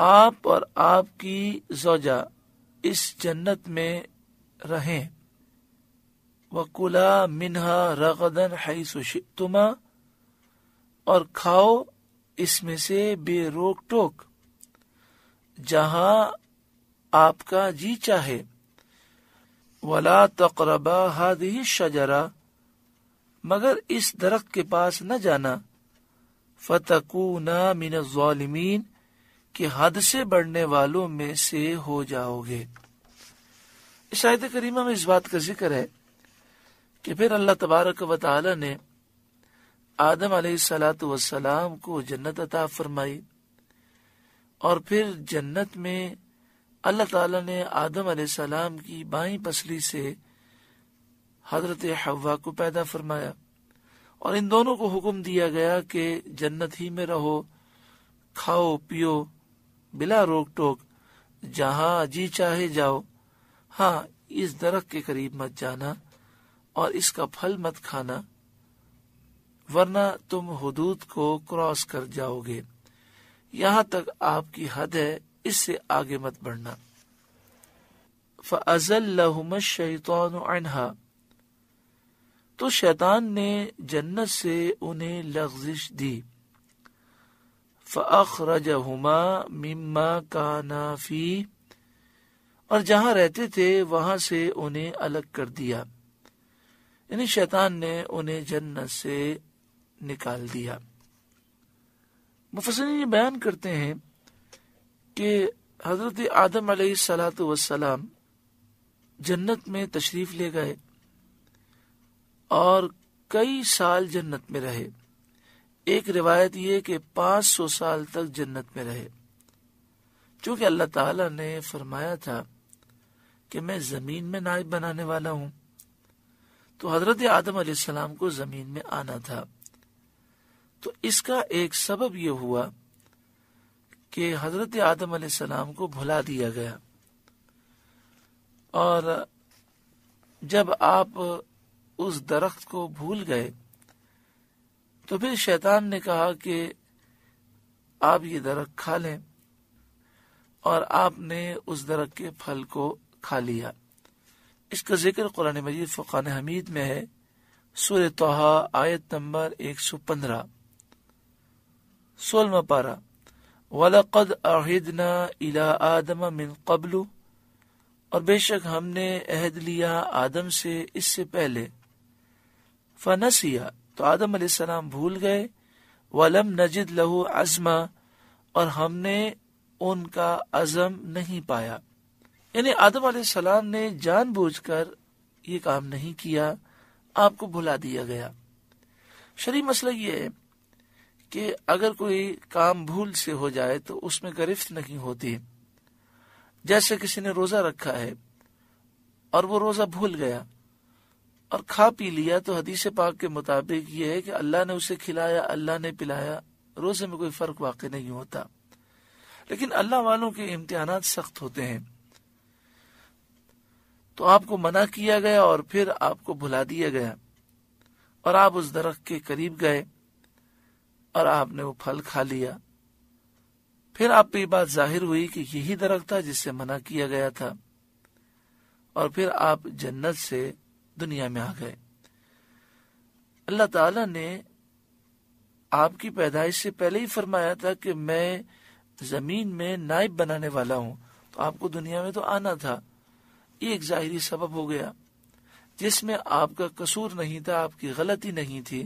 آپ اور آپ کی زوجہ اس جنت میں رہیں۔ وَكُلَا مِنْهَا رَغَدًا حَيْثُ شِئْتُمَا، اور کھاؤ اس میں سے بے روک ٹوک جہاں آپ کا جی چاہے۔ وَلَا تَقْرَبَا هَذِهِ الشَّجَرَةَ، مگر اس درخت کے پاس نہ جانا، فَتَكُونَا مِنَ الظَّالِمِينَ، کہ حد سے بڑھنے والوں میں سے ہو جاؤ گے۔ اس آیت کریمہ میں اس بات کا ذکر ہے کہ پھر اللہ تبارک و تعالی نے آدم علیہ السلام کو جنت عطا فرمائی، اور پھر جنت میں اللہ تعالی نے آدم علیہ السلام کی بائیں پسلی سے حضرت حوا کو پیدا فرمایا، اور ان دونوں کو حکم دیا گیا کہ جنت ہی میں رہو، کھاؤ پیو بلا روک ٹوک، جہاں جی چاہے جاؤ، ہاں اس درخت کے قریب مت جانا اور اس کا پھل مت کھانا ورنہ تم حدود کو کراس کر جاؤ گے، یہاں تک آپ کی حد ہے، اس سے آگے مت بڑھنا۔ فَأَزَلَّهُمَ الشَّيْطَانُ عَنْهَا، تو شیطان نے جنت سے انہیں لغزش دی۔ فَأَخْرَجَهُمَا مِمَّا كَانَا فِيهِ، اور جہاں رہتے تھے وہاں سے انہیں الگ کر دیا، یعنی شیطان نے انہیں جنت سے نکال دیا۔ مفسرین یہ بیان کرتے ہیں کہ حضرت آدم علیہ السلام جنت میں تشریف لے گئے और कई साल जन्नत में रहे। एक रिवायत यह कि 500 साल तक जन्नत में रहे। चूंकि अल्लाह ताला ने फरमाया था कि मैं जमीन में नायब बनाने वाला हूं, तो हजरत आदम अलैहिस्सलाम को जमीन में आना था। तो इसका एक सबब यह हुआ कि हजरत आदम अलैहिस्सलाम को भुला दिया गया, और जब आप उस दरख्त को भूल गए तो फिर शैतान ने कहा कि आप ये दरख्त खा लें, और आपने उस दरख्त के फल को खा लिया। इसका जिक्र कुरान मजीद फقان حمید में है, सूरह तोहा आयत नंबर 115, 16वां पारा। वलक़द अहिदना इला आदम मिन क़ब्लु, और बेशक हमने अहद लिया आदम से इससे पहले। फनसिया, तो आदम अलैहिस्सलाम भूल गए। वलम नजिद लहू अज़मा, और हमने उनका अज़म नहीं पाया। यानी आदम अलैहिस्सलाम ने जानबूझकर ये काम नहीं किया, आपको भुला दिया गया। शरई मसला ये है कि अगर कोई काम भूल से हो जाए तो उसमें गिरफ्त नहीं होती। जैसे किसी ने रोजा रखा है और वो रोजा भूल गया और खा पी लिया, तो हदीस पाक के मुताबिक ये है कि अल्लाह ने उसे खिलाया, अल्लाह ने पिलाया, रोजे में कोई फर्क वाकई नहीं होता। लेकिन अल्लाह वालों के इम्तिहानात सख्त होते हैं। तो आपको मना किया गया और फिर आपको भुला दिया गया, और आप उस दरख्त के करीब गए और आपने वो फल खा लिया। फिर आप पे बात जाहिर हुई कि यही दरख्त था जिससे मना किया गया था, और फिर आप जन्नत से दुनिया में आ गए। अल्लाह ताला ने आपकी पैदाइश से पहले ही फरमाया था कि मैं जमीन में नायब बनाने वाला हूं, तो आपको दुनिया में तो आना था। ये एक जाहिरी सबब हो गया जिसमें आपका कसूर नहीं था, आपकी गलती नहीं थी,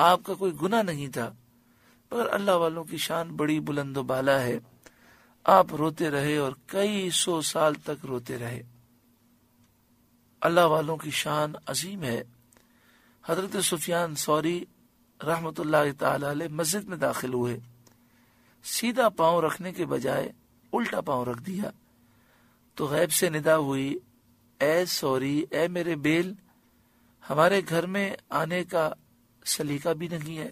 आपका कोई गुनाह नहीं था। मगर अल्लाह वालों की शान बड़ी बुलंद बाला है। आप रोते रहे और कई सौ साल तक रोते रहे। अल्लाह वालों की शान अजीम है। हजरत सुफियान सौरी रहमतुल्लाह ताला अलैह मस्जिद में दाखिल हुए, सीधा पांव रखने के बजाय उल्टा पांव रख दिया। तो गैब से निदा हुई, ऐ सौरी, ऐ मेरे बेल, हमारे घर में आने का सलीका भी नहीं है।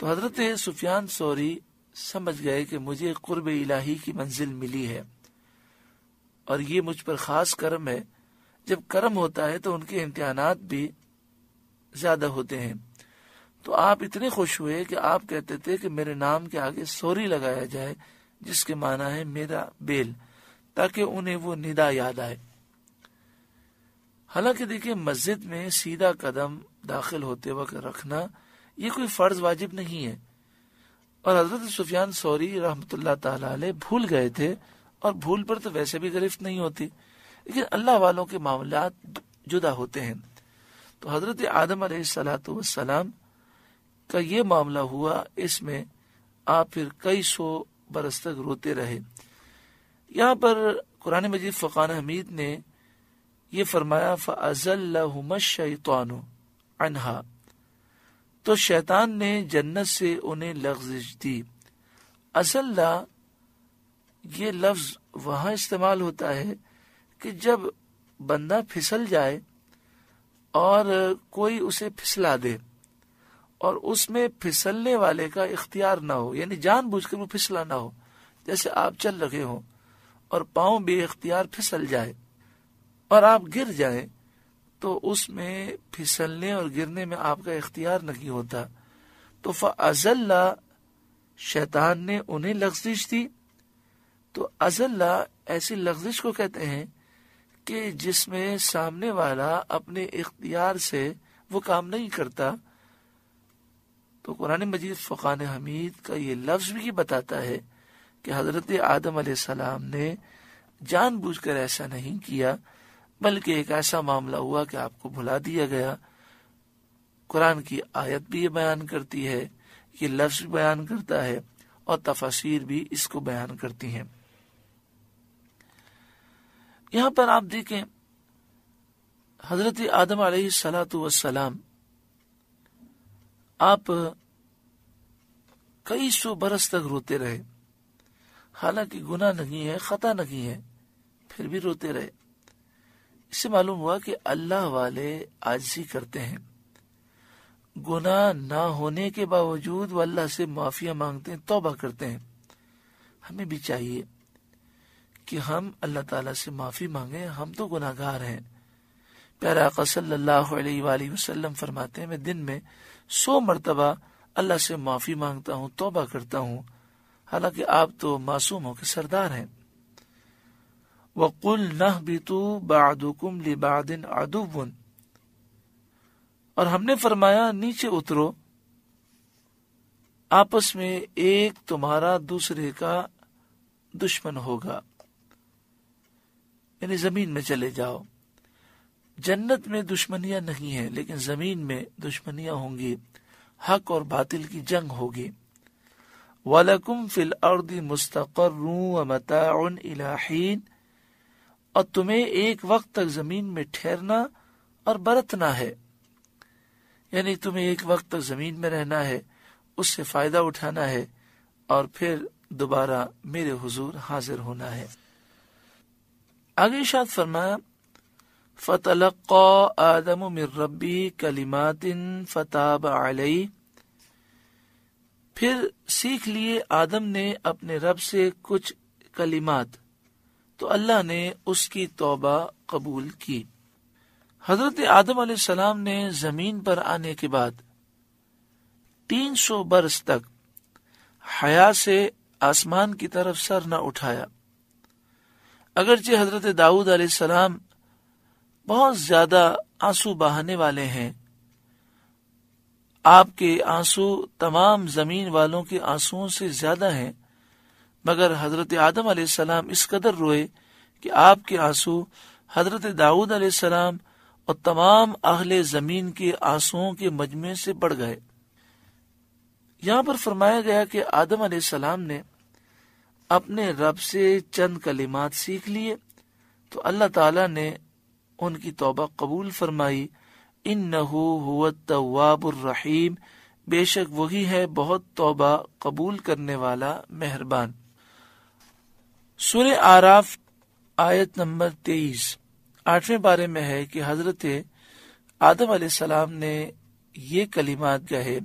तो हजरत सुफियान सौरी समझ गए कि मुझे कुर्ब इलाही की मंजिल मिली है, और ये मुझ पर खास करम है। जब करम होता है तो उनके इम्तिहानात भी ज्यादा होते हैं। तो आप इतने खुश हुए कि आप कहते थे कि मेरे नाम के आगे सौरी लगाया जाए, जिसके माना है मेरा बेल, ताकि उन्हें वो निदा याद आए। हालांकि देखिए, मस्जिद में सीधा कदम दाखिल होते वक्त रखना ये कोई फर्ज वाजिब नहीं है, और हजरत सुफियान सौरी रहमतुल्लाह ताला अलैह भूल गए थे, और भूल पर तो वैसे भी गिरफ्त नहीं होती। लेकिन अल्लाह वालों के मामलात जुदा होते हैं। तो हजरत आदम अलैहिस्सलातु वस्सलाम का ये मामला हुआ, इसमें आप फिर कई सौ बरस तक रोते रहे। यहाँ पर कुरान मजीद फقان حمید ने ये फरमाया, फअज़ल्लहुम शैतानु अन्हा, तो शैतान ने जन्नत से उन्हें लग़ज़िश दी। अज़ल्ला ये लफ्ज वहाँ इस्तेमाल होता है कि जब बंदा फिसल जाए और कोई उसे फिसला दे, और उसमें फिसलने वाले का इख्तियार ना हो, यानी जानबूझकर वो फिसला ना हो। जैसे आप चल रहे हो और पाँव बेइख्तियार फिसल जाए और आप गिर जाएं, तो उसमें फिसलने और गिरने में आपका इख्तियार नहीं होता। तो फ़अज़ल्ला, शैतान ने उन्हें लग़ज़िश दी। तो अज़ल्ला ऐसी लग़ज़िश को कहते हैं कि जिसमें सामने वाला अपने इख्तियार से वो काम नहीं करता। तो कुरान मजीद फقان حمید का ये लफ्ज़ भी बताता है कि हजरत आदम अलैहिस्सलाम ने जानबूझकर ऐसा नहीं किया, बल्कि एक ऐसा मामला हुआ कि आपको भुला दिया गया। कुरान की आयत भी ये बयान करती है, ये लफ्ज़ बयान करता है, और तफसीर भी इसको बयान करती हैं। यहाँ पर आप देखें, حضرت آدم علیہ السلام آپ کئی سو برس تک روتے رہے، حالانکہ گناہ نہیں ہے، خطا نہیں ہے، پھر بھی روتے رہے. اس سے معلوم ہوا کہ اللہ والے عاجزی کرتے ہیں، گناہ نہ ہونے کے باوجود وہ اللہ سے معافی مانگتے ہیں، توبہ کرتے ہیں. ہمیں بھی چاہیے کہ ہم اللہ تعالیٰ سے معافی مانگیں، ہم تو گناہ گار ہیں. پیارے آقا صلی اللہ علیہ وآلہ وسلم فرماتے ہیں میں دن میں 100 مرتبہ اللہ سے معافی مانگتا ہوں، توبہ کرتا ہوں، حالانکہ آپ تو معصوموں کے سردار ہیں. وَقُلْ نَهْبِتُوا بَعْدُكُمْ لِبَعْدٍ عَدُوٌّ، اور ہم نے فرمایا نیچے اترو، آپس میں ایک تمہارا دوسرے کا دشمن ہوگا، یعنی زمین میں چلے جاؤ. جنت میں دشمنیاں نہیں ہیں، لیکن زمین میں دشمنیاں ہوں گی، حق اور باطل کی جنگ ہوگی. وَلَكُمْ فِي الْأَرْضِ مُسْتَقَرٌّ وَمَتَاعٌ إِلَىٰ حِينٍ، اور تمہیں ایک وقت تک زمین میں ٹھہرنا اور برتنا ہے، یعنی تمہیں ایک وقت تک زمین میں رہنا ہے، اس سے فائدہ اٹھانا ہے، اور پھر دوبارہ میرے حضور حاضر ہونا ہے. آگے ارشاد فرمایا فَتَلَقَّى آدَمُ مِن رَبِّهِ كَلِمَاتٍ فَتَابَ عَلَيْهِ، پھر سیکھ لیے آدم نے اپنے رب سے کچھ کلمات، تو اللہ نے اس کی توبہ قبول کی. حضرت آدم علیہ السلام نے زمین پر آنے کے بعد 300 برس تک حیا سے آسمان کی طرف سر نہ اٹھایا. اگرچہ حضرت داؤد علیہ السلام بہت زیادہ آنسو بہانے والے ہیں، آپ کے آنسو تمام زمین والوں کے آنسوؤں سے زیادہ ہیں، مگر حضرت آدم علیہ السلام اس قدر روئے کہ آپ کے آنسو حضرت داؤد علیہ السلام اور تمام اہل زمین کے آنسوؤں کے مجمع سے بڑھ گئے. یہاں پر فرمایا گیا کہ آدم علیہ السلام نے اپنے رب سے چند کلمات سیکھ لیے تو اللہ تعالیٰ نے ان کی توبہ قبول فرمائی. انہو هو التواب الرحیم، بے شک وہی ہے بہت توبہ قبول کرنے والا، مہربان. سورة الاعراف آیت نمبر 23 8ویں بارے میں ہے کہ حضرت آدم علیہ السلام نے یہ کلمات کہے،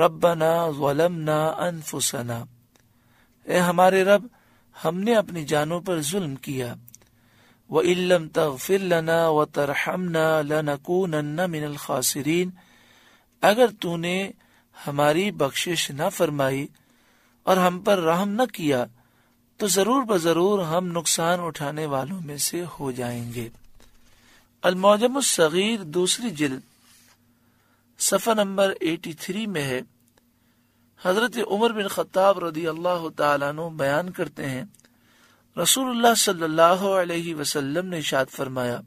ربنا ظلمنا انفسنا، اے ہمارے رب ہم نے اپنی جانوں پر ظلم کیا، وَإِن لَمْ تَغْفِرْ لَنَا وَتَرْحَمْنَا لَنَكُونَنَّ مِنَ الْخَاسِرِينَ، اگر تو نے ہماری بخشش نہ فرمائی اور ہم پر رحم نہ کیا تو ضرور بضرور ہم نقصان اٹھانے والوں میں سے ہو جائیں گے. الموجم الصغیر دوسری جلد صفحہ نمبر 83 میں ہے. حضرت عمر بن خطاب رضی اللہ تعالیٰ عنہ بیان کرتے ہیں رسول اللہ صلی اللہ علیہ وسلم نے ارشاد فرمایا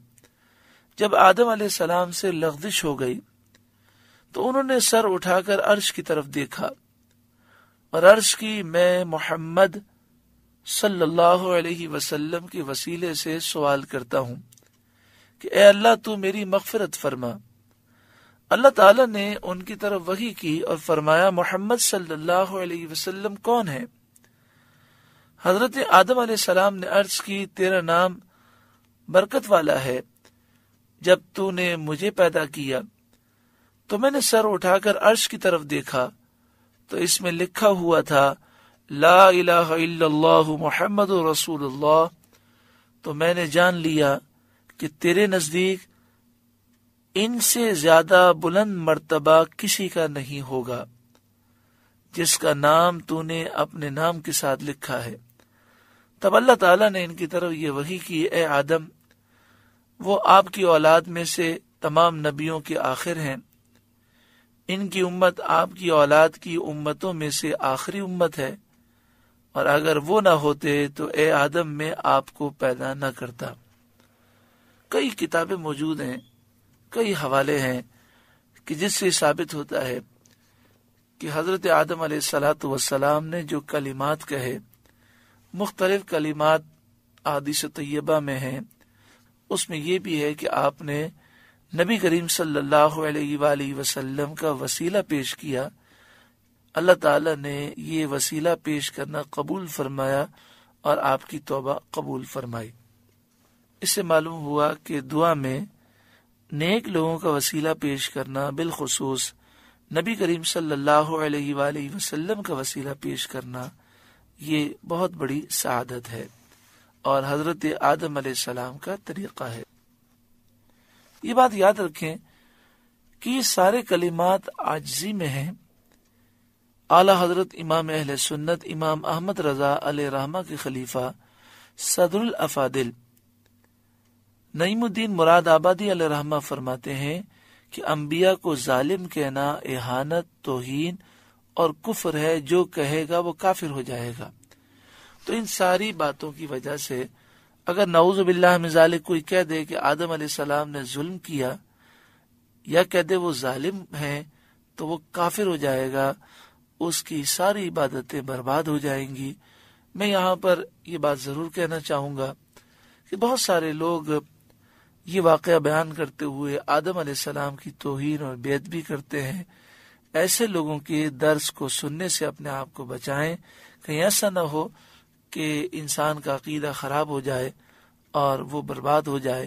جب آدم علیہ السلام سے لغزش ہو گئی تو انہوں نے سر اٹھا کر عرش کی طرف دیکھا اور عرض کی میں محمد صلی اللہ علیہ وسلم کے وسیلے سے سوال کرتا ہوں کہ اے اللہ تو میری مغفرت فرما. اللہ تعالیٰ نے ان کی طرف وحی کی اور فرمایا محمد صلی اللہ علیہ وسلم کون ہے؟ حضرت آدم علیہ السلام نے عرض کی تیرا نام برکت والا ہے، جب تو نے مجھے پیدا کیا تو میں نے سر اٹھا کر عرش کی طرف دیکھا تو اس میں لکھا ہوا تھا لا الہ الا اللہ محمد رسول اللہ، تو میں نے جان لیا کہ تیرے نزدیک ان سے زیادہ بلند مرتبہ کسی کا نہیں ہوگا جس کا نام تو نے اپنے نام کے ساتھ لکھا ہے. تب اللہ تعالیٰ نے ان کی طرف یہ وحی کی اے آدم وہ آپ کی اولاد میں سے تمام نبیوں کے آخر ہیں، ان کی امت آپ کی اولاد کی امتوں میں سے آخری امت ہے، اور اگر وہ نہ ہوتے تو اے آدم میں آپ کو پیدا نہ کرتا. کئی کتابیں موجود ہیں، کئی حوالے ہیں کہ جس سے ثابت ہوتا ہے کہ حضرت آدم علیہ السلام نے جو کلمات کہے مختلف کلمات احادیث طیبہ میں ہیں، اس میں یہ بھی ہے کہ آپ نے نبی کریم صلی اللہ علیہ وآلہ وسلم کا وسیلہ پیش کیا، اللہ تعالیٰ نے یہ وسیلہ پیش کرنا قبول فرمایا اور آپ کی توبہ قبول فرمائی۔ اس سے معلوم ہوا کہ دعا میں نیک لوگوں کا وسیلہ پیش کرنا، بالخصوص نبی کریم صلی اللہ علیہ وآلہ وسلم کا وسیلہ پیش کرنا، یہ بہت بڑی سعادت ہے اور حضرت آدم علیہ السلام کا طریقہ ہے۔ یہ بات یاد رکھیں کہ یہ سارے کلمات عاجزی میں ہیں۔ اعلی حضرت امام اہل سنت امام احمد رضا علیہ رحمہ کے خلیفہ صدر الافادل نعیم الدین مراد آبادی علیہ رحمہ فرماتے ہیں کہ انبیاء کو ظالم کہنا اہانت، توہین اور کفر ہے، جو کہے گا وہ کافر ہو جائے گا۔ تو ان ساری باتوں کی وجہ سے اگر نعوذ باللہ من ذالک کوئی کہہ دے کہ آدم علیہ السلام نے ظلم کیا یا کہہ دے وہ ظالم ہیں، تو وہ کافر ہو جائے گا، اس کی ساری عبادتیں برباد ہو جائیں گی۔ میں یہاں پر یہ بات ضرور کہنا چاہوں گا کہ بہت سارے لوگ یہ واقعہ بیان کرتے ہوئے آدم علیہ السلام کی توہین اور بے ادبی کرتے ہیں۔ ایسے لوگوں کے درس کو سننے سے اپنے آپ کو بچائیں، کہیں ایسا نہ ہو کہ انسان کا عقیدہ خراب ہو جائے اور وہ برباد ہو جائے۔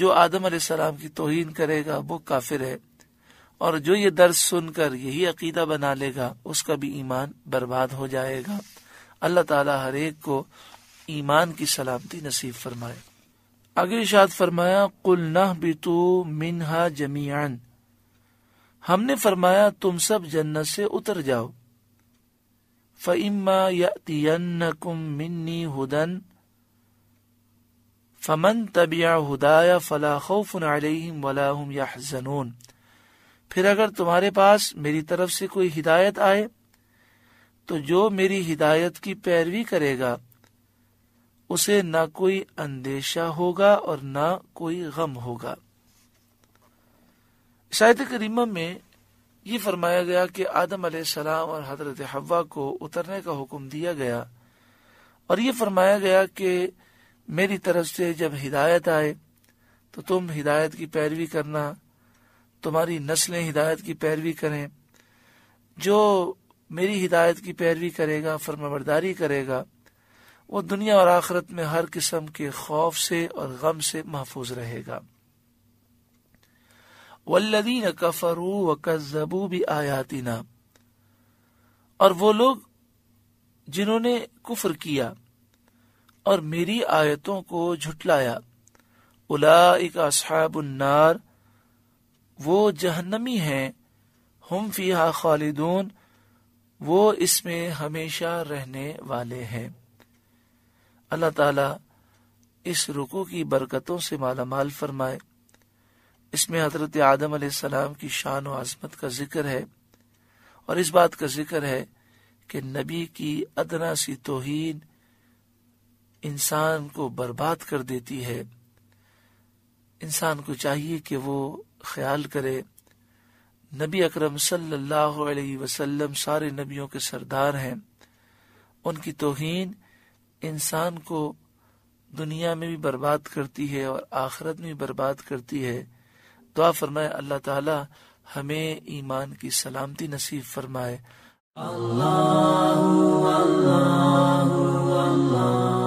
جو آدم علیہ السلام کی توہین کرے گا وہ کافر ہے، اور جو یہ درس سن کر یہی عقیدہ بنا لے گا اس کا بھی ایمان برباد ہو جائے گا۔ اللہ تعالیٰ ہر ایک کو ایمان کی سلامتی نصیب فرمائے۔ آگے ارشاد فرمایا، قُلْنَا اهْبِطُوا مِنْهَا جَمِيعًا، ہم نے فرمایا تم سب جنت سے اتر جاؤ۔ فَإِمَّا يَأْتِيَنَّكُم مِّنِّي هُدًى فَمَن تَبِعَ هُدَايَ فَلَا خَوْفٌ عَلَيْهِمْ وَلَا هُمْ يَحْزَنُونَ، پھر اگر تمہارے پاس میری طرف سے کوئی ہدایت آئے تو جو میری ہدایت کی پیروی کرے گا اسے نہ کوئی اندیشہ ہوگا اور نہ کوئی غم ہوگا۔ اس آیت کریمہ میں یہ فرمایا گیا کہ آدم علیہ السلام اور حضرت حوا کو اترنے کا حکم دیا گیا، اور یہ فرمایا گیا کہ میری طرف سے جب ہدایت آئے تو تم ہدایت کی پیروی کرنا، تمہاری نسلیں ہدایت کی پیروی کریں۔ جو میری ہدایت کی پیروی کرے گا، فرمانبرداری کرے گا، وہ دنیا اور آخرت میں ہر قسم کے خوف سے اور غم سے محفوظ رہے گا۔ والذین کفروا وکذبوا بآیاتنا، اور وہ لوگ جنہوں نے کفر کیا اور میری آیتوں کو جھٹلایا، اولئک اصحاب النار، وہ جہنمی ہیں، ہم فیہا خالدون، وہ اس میں ہمیشہ رہنے والے ہیں۔ اللہ تعالی اس رکوع کی برکتوں سے مالا مال فرمائے۔ اس میں حضرت آدم علیہ السلام کی شان و عظمت کا ذکر ہے، اور اس بات کا ذکر ہے کہ نبی کی ادنا سی توہین انسان کو برباد کر دیتی ہے۔ انسان کو چاہیے کہ وہ خیال کرے، نبی اکرم صلی اللہ علیہ وسلم سارے نبیوں کے سردار ہیں، ان کی توہین انسان کو دنیا میں بھی برباد کرتی ہے اور آخرت میں بھی برباد کرتی ہے۔ دعا فرمائے اللہ تعالی ہمیں ایمان کی سلامتی نصیب فرمائے۔ اللہ اللہ اللہ۔